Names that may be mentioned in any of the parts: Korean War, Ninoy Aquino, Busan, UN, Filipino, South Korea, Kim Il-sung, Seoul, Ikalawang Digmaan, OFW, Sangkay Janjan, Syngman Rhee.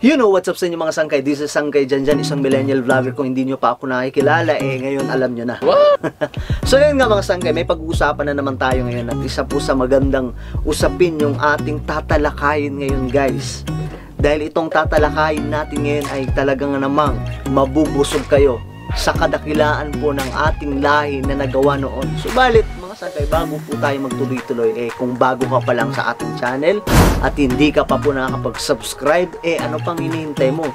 You know what's up sa inyo mga Sangkay, this is Sangkay Janjan, isang millennial vlogger. Kung hindi nyo pa ako nakikilala, ngayon alam nyo na. So yun nga mga Sangkay, may pag-uusapan na naman tayo ngayon. At isa po sa magandang usapin yung ating tatalakayin ngayon guys. Dahil itong tatalakayin natin ngayon ay talagang namang mabubusog kayo sa kadakilaan po ng ating lahi na nagawa noon. Subalit mga Sangkay, bago po tayo magtuloy-tuloy, kung bago ka pa lang sa ating channel at hindi ka pa po nakakapag-subscribe, ano pang hinihintay mo?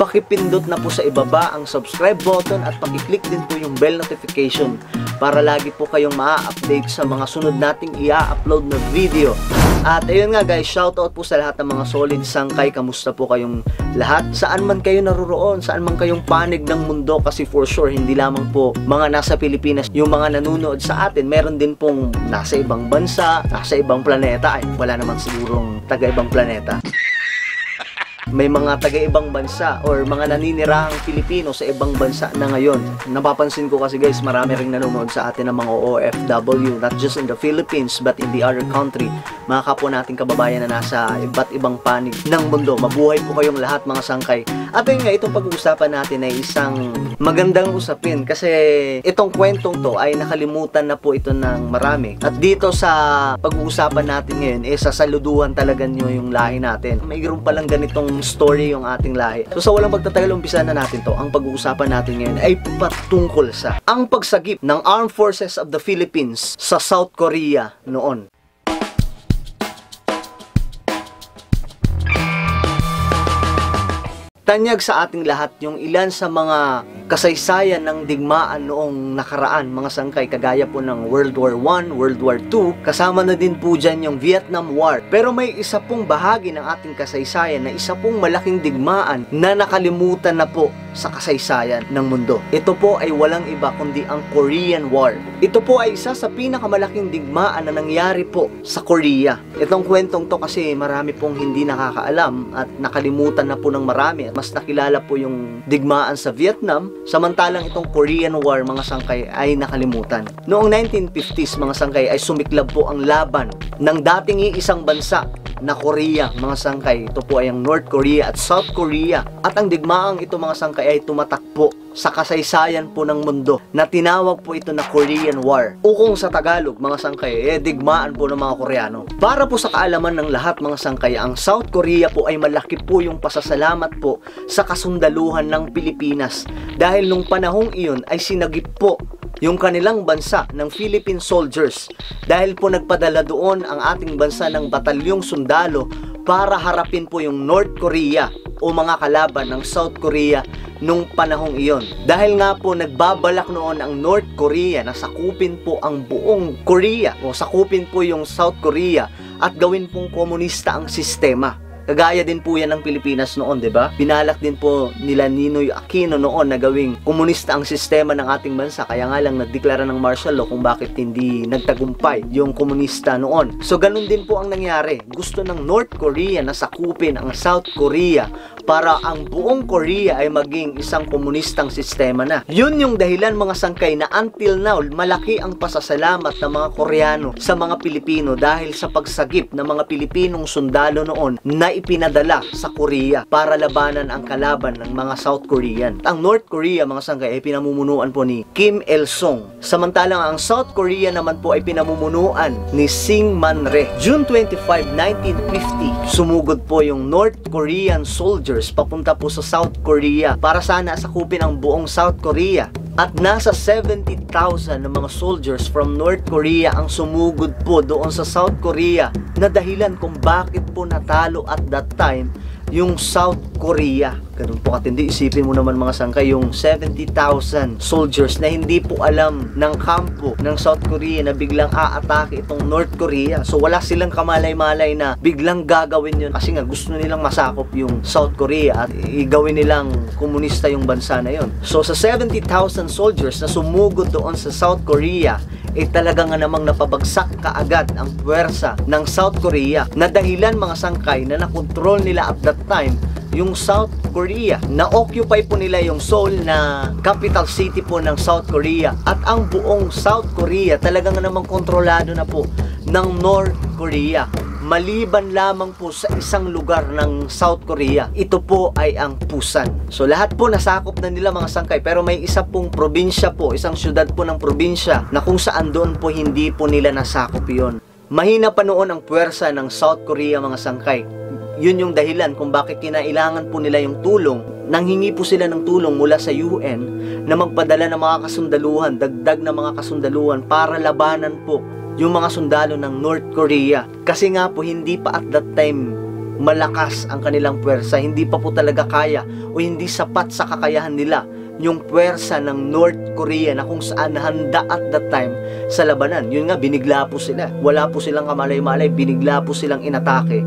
Pakipindot na po sa ibaba ang subscribe button at pakiclick din po yung bell notification para lagi po kayong ma-update sa mga sunod nating i-upload na video. At ayun nga guys, shoutout po sa lahat ng mga solid Sangkay. Kamusta po kayong lahat? Saan man kayo naroroon, saan man kayong panig ng mundo, kasi for sure hindi lamang po mga nasa Pilipinas yung mga nanunood sa atin. Meron din pong nasa ibang bansa, nasa ibang planeta. Ay, wala naman sigurong taga-ibang planeta. May mga taga-ibang bansa or mga naninirahang Pilipino sa ibang bansa na ngayon. Napapansin ko kasi guys, marami ring nanonood sa atin ng mga OFW, not just in the Philippines but in the other country. Mga kapwa nating kababayan na nasa iba't ibang panig ng mundo. Mabuhay po kayong lahat mga Sangkay. At yun nga, itong pag-uusapan natin ay isang magandang usapin kasi itong kwentong to ay nakalimutan na po ito ng marami. At dito sa pag-uusapan natin ngayon, sasaluduhan talaga nyo yung lahi natin. Mayroon palang ganitong story yung ating lahi. So sa walang pagtatagal, umpisa na natin to. Ang pag-uusapan natin ngayon ay patungkol sa ang pagsagip ng Armed Forces of the Philippines sa South Korea noon. Tanyag sa ating lahat yung ilan sa mga kasaysayan ng digmaan noong nakaraan mga Sangkay, kagaya po ng World War I, World War II, kasama na din po dyan yung Vietnam War. Pero may isa pong bahagi ng ating kasaysayan na isa pong malaking digmaan na nakalimutan na po sa kasaysayan ng mundo. Ito po ay walang iba kundi ang Korean War. Ito po ay isa sa pinakamalaking digmaan na nangyari po sa Korea. Itong kwentong to kasi marami pong hindi nakakaalam at nakalimutan na po ng marami. Mas nakilala po yung digmaan sa Vietnam, samantalang itong Korean War mga Sangkay ay nakalimutan. Noong 1950s mga Sangkay ay sumiklab po ang laban ng dating iisang bansa na Korea mga Sangkay. Ito po ay ang North Korea at South Korea. At ang digmaang ito mga Sangkay ay tumatak po sa kasaysayan po ng mundo na tinawag po ito na Korean War. O kung sa Tagalog mga Sangkay, digmaan po ng mga Koreano. Para po sa kaalaman ng lahat mga Sangkay, ang South Korea po ay malaki po yung pasasalamat po sa kasundaluhan ng Pilipinas. Dahil nung panahong iyon ay sinagip po yung kanilang bansa ng Philippine soldiers, dahil po nagpadala doon ang ating bansa ng batalyong sundalo para harapin po yung North Korea o mga kalaban ng South Korea nung panahong iyon. Dahil nga po nagbabalak noon ang North Korea na sakupin po ang buong Korea o sakupin po yung South Korea at gawin pong komunista ang sistema. Kagaya din po yan ng Pilipinas noon, di ba? Binalak din po nila Ninoy Aquino noon na gawing komunista ang sistema ng ating bansa. Kaya nga lang nagdeklara ng martial law kung bakit hindi nagtagumpay yung komunista noon. So ganun din po ang nangyari. Gusto ng North Korea na sakupin ang South Korea para ang buong Korea ay maging isang komunistang sistema na. Yun yung dahilan mga Sangkay na until now malaki ang pasasalamat ng mga Koreano sa mga Pilipino dahil sa pagsagip ng mga Pilipinong sundalo noon na ipinadala sa Korea para labanan ang kalaban ng mga South Korean. Ang North Korea mga Sangkay ay pinamumunuan po ni Kim Il-sung, samantalang ang South Korea naman po ay pinamumunuan ni Syngman Rhee. June 25, 1950, sumugod po yung North Korean soldiers papunta po sa South Korea para sana sakupin ang buong South Korea. At nasa 70,000 ng mga soldiers from North Korea ang sumugod po doon sa South Korea, na dahilan kung bakit po natalo at that time yung South Korea. Ganun po katindi. Isipin mo naman mga Sangkay yung 70,000 soldiers na hindi po alam ng kampo ng South Korea na biglang aatake itong North Korea. So wala silang kamalay-malay na biglang gagawin yun kasi nga gusto nilang masakop yung South Korea at igawin nilang komunista yung bansa na yun. So sa 70,000 soldiers na sumugod doon sa South Korea, talaga nga namang napabagsak kaagad ang puwersa ng South Korea, na dahilan mga Sangkay na nakontrol nila at that time yung South Korea. Na-occupy po nila yung Seoul na capital city po ng South Korea, at ang buong South Korea talaga nga namang kontrolado na po ng North Korea. maliban lamang po sa isang lugar ng South Korea. Ito po ay ang Busan. So lahat po nasakop na nila mga Sangkay, pero may isa pong probinsya po, isang syudad po ng probinsya na kung saan doon po hindi po nila nasakop yon. Mahina pa noon ang puwersa ng South Korea mga Sangkay. Yun yung dahilan kung bakit kinailangan po nila yung tulong. Nanghingi po sila ng tulong mula sa UN na magpadala ng mga kasundaluhan, dagdag na mga kasundaluhan para labanan po yung mga sundalo ng North Korea. Kasi nga po hindi pa at that time malakas ang kanilang puwersa, hindi pa po talaga kaya o hindi sapat sa kakayahan nila yung puwersa ng North Korea na kung saan handa at that time sa labanan. Yun nga, binigla po sila. Wala po silang kamalay-malay, binigla po silang inatake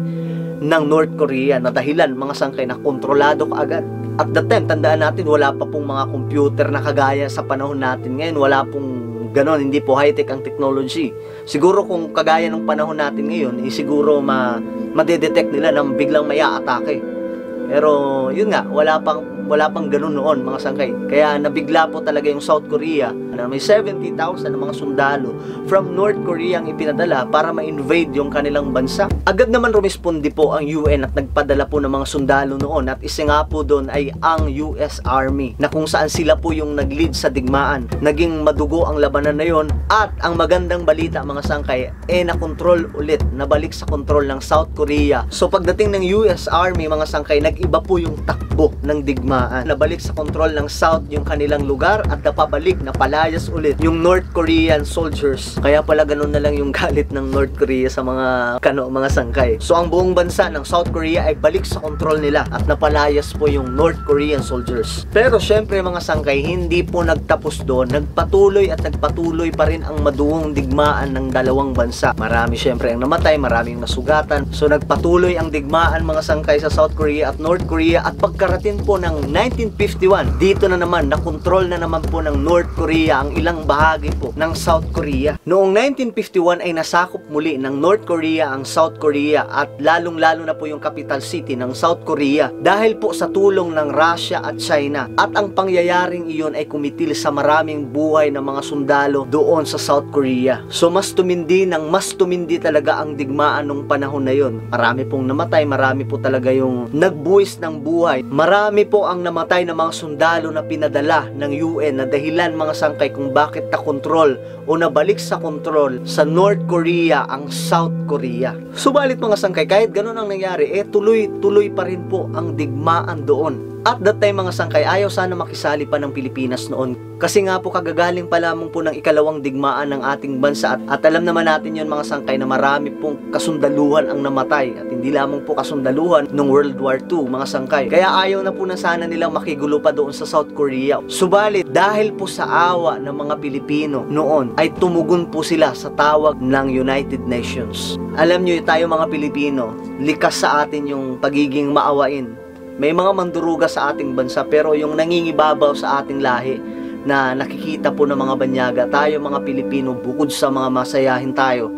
ng North Korea na dahilan mga Sangkay na kontrolado ka agad. At that time, tandaan natin, wala pa pong mga computer na kagaya sa panahon natin ngayon. Wala pong ganon, hindi po high-tech ang technology. Siguro kung kagaya ng panahon natin ngayon, siguro madedetect nila nang biglang maya atake. Pero yun nga, wala pang ganun noon mga Sangkay. Kaya nabigla po talaga yung South Korea na may 70,000 na mga sundalo from North Korea ang ipinadala para ma-invade yung kanilang bansa. Agad naman rumispondi po ang UN at nagpadala po ng mga sundalo noon, at isa nga po doon ay ang US Army na kung saan sila po yung nag-lead sa digmaan. Naging madugo ang labanan na yon, at ang magandang balita mga Sangkay na-control ulit, nabalik sa control ng South Korea. So pagdating ng US Army mga Sangkay, nag-iba po yung takbo ng digmaan. Nabalik sa kontrol ng South yung kanilang lugar, at napabalik na palayas ulit yung North Korean soldiers. Kaya pala ganun na lang yung galit ng North Korea sa mga Sangkay. So ang buong bansa ng South Korea ay balik sa kontrol nila at napalayas po yung North Korean soldiers. Pero syempre mga Sangkay, hindi po nagtapos doon. Nagpatuloy at nagpatuloy pa rin ang maduwang digmaan ng dalawang bansa. Marami syempre ang namatay, maraming nasugatan. So nagpatuloy ang digmaan mga Sangkay sa South Korea at North Korea, at pagkarating po ng 1951, dito na naman nakontrol na naman po ng North Korea ang ilang bahagi po ng South Korea. Noong 1951 ay nasakop muli ng North Korea ang South Korea, at lalong-lalo na po yung capital city ng South Korea dahil po sa tulong ng Russia at China. At ang pangyayaring iyon ay kumitil sa maraming buhay ng mga sundalo doon sa South Korea. So mas tumindi talaga ang digmaan nung panahon na yon. Marami pong namatay, marami po talaga yung nagbuwis ng buhay. Marami po ang namatay ng mga sundalo na pinadala ng UN na dahilan mga Sangkay kung bakit nakontrol o nabalik sa kontrol sa North Korea ang South Korea. Subalit mga Sangkay, kahit ganun ang nangyari, tuloy-tuloy pa rin po ang digmaan doon. At that time mga Sangkay, ayaw sana makisali pa ng Pilipinas noon. Kasi nga po kagagaling pa lamang po ng ikalawang digmaan ng ating bansa. At alam naman natin yon mga Sangkay na marami pong kasundaluhan ang namatay. At hindi lamang po kasundaluhan ng World War II mga Sangkay. Kaya ayaw na po na sana nilang makigulo pa doon sa South Korea. Subalit dahil po sa awa ng mga Pilipino noon ay tumugon po sila sa tawag ng United Nations. Alam nyo tayo mga Pilipino, likas sa atin yung pagiging maawain. May mga manduruga sa ating bansa, pero yung nangingibabaw sa ating lahi na nakikita po ng mga banyaga, tayo mga Pilipino, bukod sa mga masayahin tayo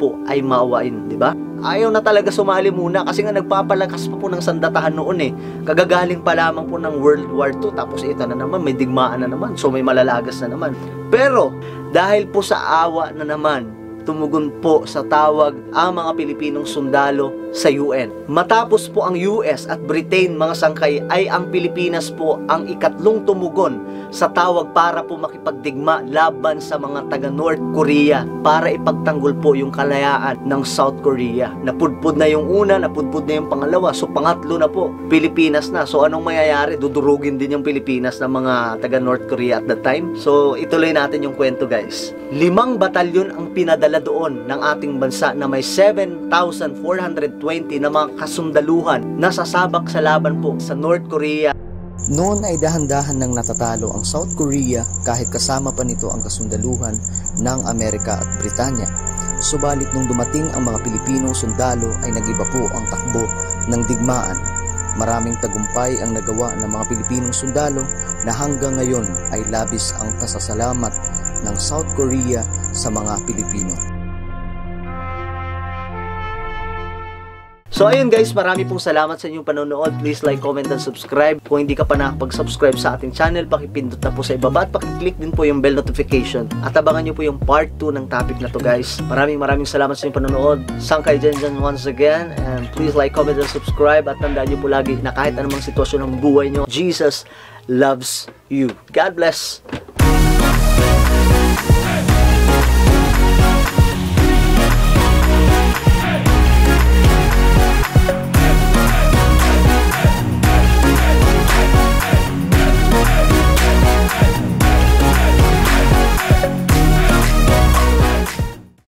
po ay maawain, di ba? Ayaw na talaga sumali muna kasi nga nagpapalakas pa po ng sandatahan noon eh. Kagagaling pa lamang po ng World War II, tapos ito na naman, may digmaan na naman, so may malalagas na naman. Pero dahil po sa awa na naman, tumugon po sa tawag ang mga Pilipinong sundalo sa UN. Matapos po ang US at Britain mga Sangkay, ay ang Pilipinas po ang ikatlong tumugon sa tawag para po makipagdigma laban sa mga taga North Korea para ipagtanggol po yung kalayaan ng South Korea. Napudpud na yung una, napudpud na yung pangalawa, so pangatlo na po, Pilipinas na. So anong mayayari? Dudurugin din yung Pilipinas ng mga taga North Korea at that time. So ituloy natin yung kwento guys. 5 batalyon ang pinadala doon ng ating bansa na may 7,420 na mga kasundaluhan na sasabak sa laban po sa North Korea. Noon ay dahan-dahan nang natatalo ang South Korea kahit kasama pa nito ang kasundaluhan ng Amerika at Britanya. Subalit nung dumating ang mga Pilipinong sundalo ay nagiba po ang takbo ng digmaan. Maraming tagumpay ang nagawa ng mga Pilipinong sundalo na hanggang ngayon ay labis ang pasasalamat ng South Korea sa mga Pilipino. So ayun guys, marami pong salamat sa inyong panonood. Please like, comment, and subscribe. Kung hindi ka pa nakapag-subscribe sa ating channel, pakipindot na po sa ibaba at pakiclick din po yung bell notification. At abangan nyo po yung part 2 ng topic na to guys. Maraming salamat sa inyong panonood. Sangkay Janjan once again, and please like, comment, and subscribe. At tandaan nyo po lagi na kahit anumang sitwasyon ng buhay nyo, Jesus loves you. God bless!